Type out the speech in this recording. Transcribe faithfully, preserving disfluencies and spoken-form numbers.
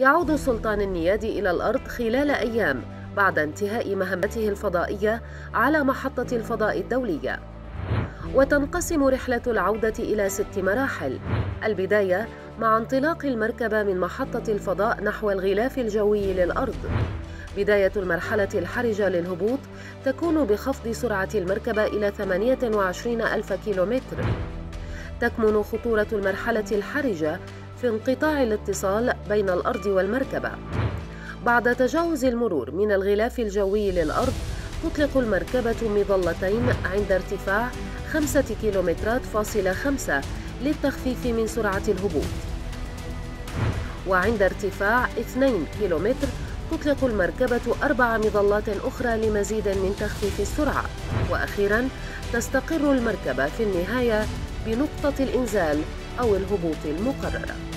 يعود سلطان النيادي إلى الأرض خلال أيام بعد انتهاء مهمته الفضائية على محطة الفضاء الدولية. وتنقسم رحلة العودة إلى ست مراحل. البداية مع انطلاق المركبة من محطة الفضاء نحو الغلاف الجوي للأرض. بداية المرحلة الحرجة للهبوط تكون بخفض سرعة المركبة إلى ثمانية وعشرين ألف كيلومتر. تكمن خطورة المرحلة الحرجة في انقطاع الاتصال بين الأرض والمركبة. بعد تجاوز المرور من الغلاف الجوي للأرض تطلق المركبة مظلتين عند ارتفاع خمسة كيلومترات فاصلة خمسة للتخفيف من سرعة الهبوط. وعند ارتفاع اثنين كيلومتر تطلق المركبة أربع مظلات أخرى لمزيد من تخفيف السرعة. وأخيراً تستقر المركبة في النهاية بنقطة الإنزال أو الهبوط المقررة.